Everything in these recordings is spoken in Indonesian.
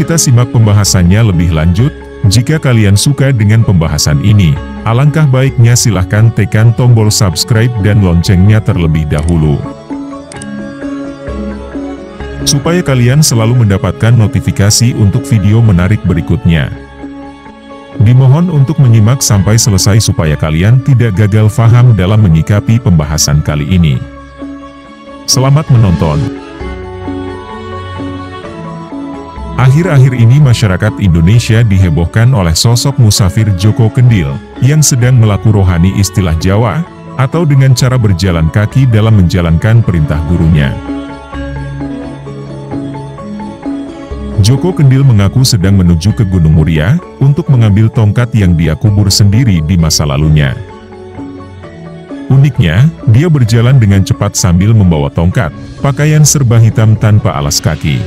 kita simak pembahasannya lebih lanjut. Jika kalian suka dengan pembahasan ini, alangkah baiknya silahkan tekan tombol subscribe dan loncengnya terlebih dahulu, supaya kalian selalu mendapatkan notifikasi untuk video menarik berikutnya. Dimohon untuk menyimak sampai selesai supaya kalian tidak gagal paham dalam menyikapi pembahasan kali ini. Selamat menonton! Akhir-akhir ini masyarakat Indonesia dihebohkan oleh sosok musafir Joko Kendil, yang sedang melaku rohani istilah Jawa, atau dengan cara berjalan kaki dalam menjalankan perintah gurunya. Joko Kendil mengaku sedang menuju ke Gunung Muria, untuk mengambil tongkat yang dia kubur sendiri di masa lalunya. Uniknya, dia berjalan dengan cepat sambil membawa tongkat, pakaian serba hitam tanpa alas kaki.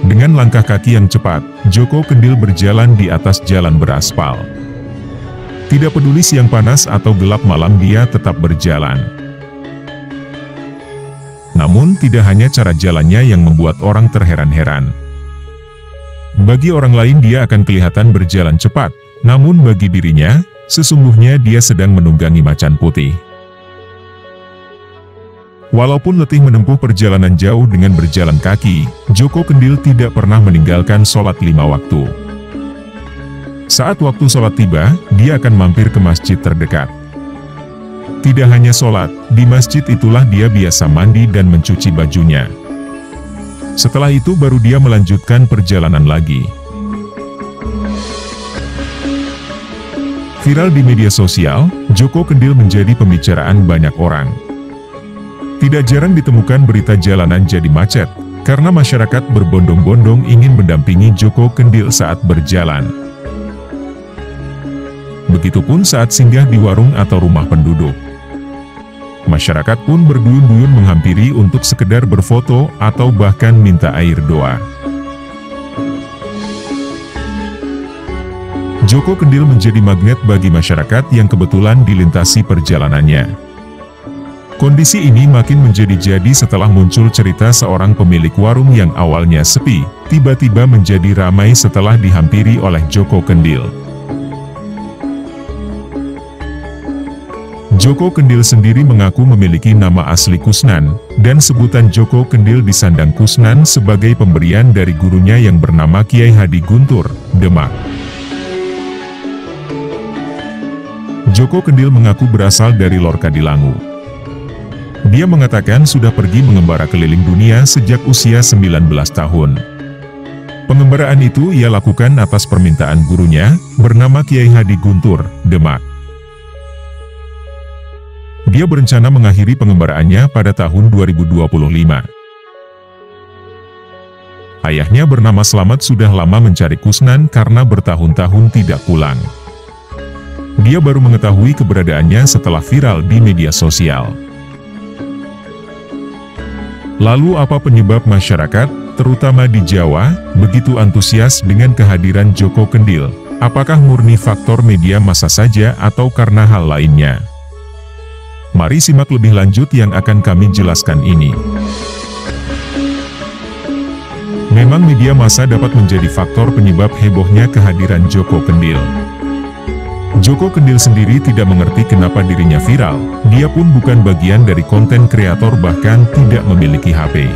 Dengan langkah kaki yang cepat, Joko Kendil berjalan di atas jalan beraspal. Tidak peduli siang panas atau gelap malam, dia tetap berjalan. Namun tidak hanya cara jalannya yang membuat orang terheran-heran. Bagi orang lain dia akan kelihatan berjalan cepat, namun bagi dirinya, sesungguhnya dia sedang menunggangi macan putih. Walaupun letih menempuh perjalanan jauh dengan berjalan kaki, Joko Kendil tidak pernah meninggalkan sholat 5 waktu. Saat waktu sholat tiba, dia akan mampir ke masjid terdekat. Tidak hanya sholat, di masjid itulah dia biasa mandi dan mencuci bajunya. Setelah itu baru dia melanjutkan perjalanan lagi. Viral di media sosial, Joko Kendil menjadi pembicaraan banyak orang. Tidak jarang ditemukan berita jalanan jadi macet, karena masyarakat berbondong-bondong ingin mendampingi Joko Kendil saat berjalan. Begitupun saat singgah di warung atau rumah penduduk. Masyarakat pun berduyun-duyun menghampiri untuk sekedar berfoto atau bahkan minta air doa. Joko Kendil menjadi magnet bagi masyarakat yang kebetulan dilintasi perjalanannya. Kondisi ini makin menjadi-jadi setelah muncul cerita seorang pemilik warung yang awalnya sepi, tiba-tiba menjadi ramai setelah dihampiri oleh Joko Kendil. Joko Kendil sendiri mengaku memiliki nama asli Kusnan, dan sebutan Joko Kendil disandang Kusnan sebagai pemberian dari gurunya yang bernama Kiai Hadi Guntur, Demak. Joko Kendil mengaku berasal dari Lor Kadilangu. Dia mengatakan sudah pergi mengembara keliling dunia sejak usia 19 tahun. Pengembaraan itu ia lakukan atas permintaan gurunya, bernama Kiai Hadi Guntur, Demak. Dia berencana mengakhiri pengembaraannya pada tahun 2025. Ayahnya bernama Slamet sudah lama mencari Kusnan karena bertahun-tahun tidak pulang. Dia baru mengetahui keberadaannya setelah viral di media sosial. Lalu apa penyebab masyarakat, terutama di Jawa, begitu antusias dengan kehadiran Joko Kendil? Apakah murni faktor media massa saja atau karena hal lainnya? Mari simak lebih lanjut yang akan kami jelaskan ini. Memang media massa dapat menjadi faktor penyebab hebohnya kehadiran Joko Kendil. Joko Kendil sendiri tidak mengerti kenapa dirinya viral, dia pun bukan bagian dari konten kreator bahkan tidak memiliki HP.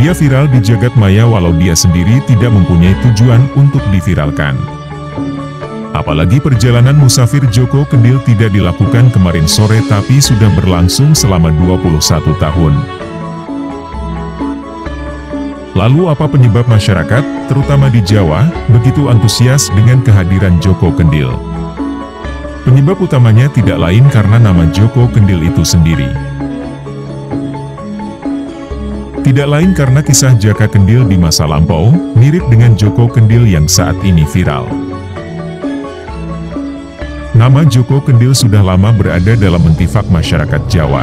Dia viral di jagat maya walau dia sendiri tidak mempunyai tujuan untuk diviralkan. Apalagi perjalanan musafir Joko Kendil tidak dilakukan kemarin sore tapi sudah berlangsung selama 21 tahun. Lalu apa penyebab masyarakat, terutama di Jawa, begitu antusias dengan kehadiran Joko Kendil? Penyebab utamanya tidak lain karena nama Joko Kendil itu sendiri. Tidak lain karena kisah Jaka Kendil di masa lampau, mirip dengan Joko Kendil yang saat ini viral. Nama Joko Kendil sudah lama berada dalam mentifak masyarakat Jawa.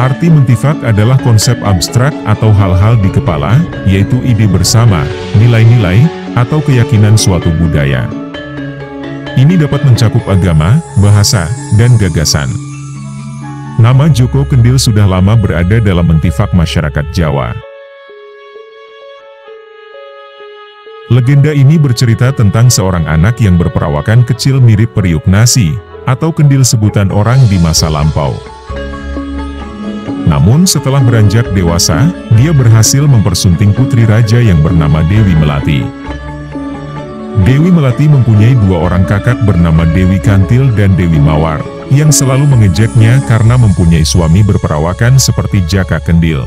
Arti mentifak adalah konsep abstrak atau hal-hal di kepala, yaitu ide bersama, nilai-nilai, atau keyakinan suatu budaya. Ini dapat mencakup agama, bahasa, dan gagasan. Nama Joko Kendil sudah lama berada dalam mentifak masyarakat Jawa. Legenda ini bercerita tentang seorang anak yang berperawakan kecil mirip periuk nasi, atau kendil sebutan orang di masa lampau. Namun setelah beranjak dewasa, dia berhasil mempersunting putri raja yang bernama Dewi Melati. Dewi Melati mempunyai dua orang kakak bernama Dewi Kantil dan Dewi Mawar, yang selalu mengejeknya karena mempunyai suami berperawakan seperti Jaka Kendil.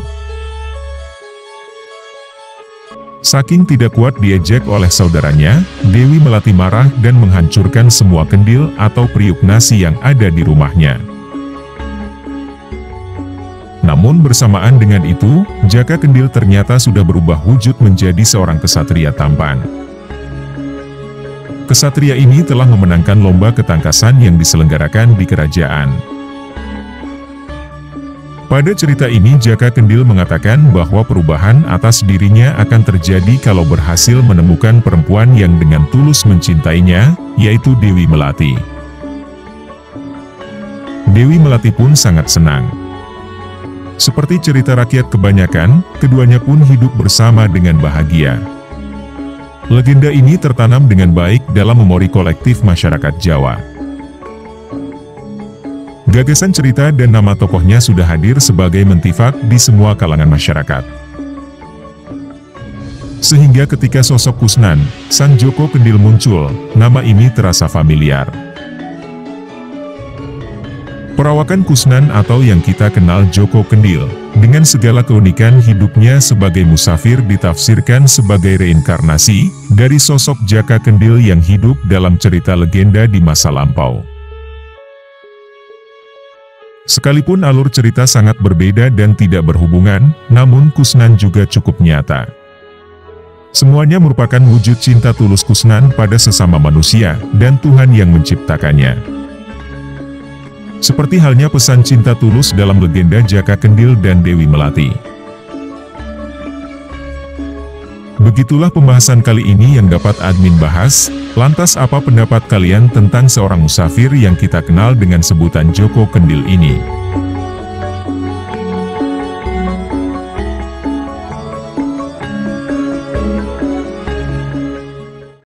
Saking tidak kuat diejek oleh saudaranya, Dewi Melati marah dan menghancurkan semua kendil atau periuk nasi yang ada di rumahnya. Namun bersamaan dengan itu, Jaka Kendil ternyata sudah berubah wujud menjadi seorang kesatria tampan. Kesatria ini telah memenangkan lomba ketangkasan yang diselenggarakan di kerajaan. Pada cerita ini Jaka Kendil mengatakan bahwa perubahan atas dirinya akan terjadi kalau berhasil menemukan perempuan yang dengan tulus mencintainya, yaitu Dewi Melati. Dewi Melati pun sangat senang. Seperti cerita rakyat kebanyakan, keduanya pun hidup bersama dengan bahagia. Legenda ini tertanam dengan baik dalam memori kolektif masyarakat Jawa. Gagasan cerita dan nama tokohnya sudah hadir sebagai mentifak di semua kalangan masyarakat. Sehingga ketika sosok Kusnan, sang Joko Kendil muncul, nama ini terasa familiar. Perawakan Kusnan atau yang kita kenal Joko Kendil, dengan segala keunikan hidupnya sebagai musafir ditafsirkan sebagai reinkarnasi dari sosok Jaka Kendil yang hidup dalam cerita legenda di masa lampau. Sekalipun alur cerita sangat berbeda dan tidak berhubungan, namun Kusnan juga cukup nyata. Semuanya merupakan wujud cinta tulus Kusnan pada sesama manusia dan Tuhan yang menciptakannya. Seperti halnya pesan cinta tulus dalam legenda Jaka Kendil dan Dewi Melati. Begitulah pembahasan kali ini yang dapat admin bahas. Lantas apa pendapat kalian tentang seorang musafir yang kita kenal dengan sebutan Joko Kendil ini?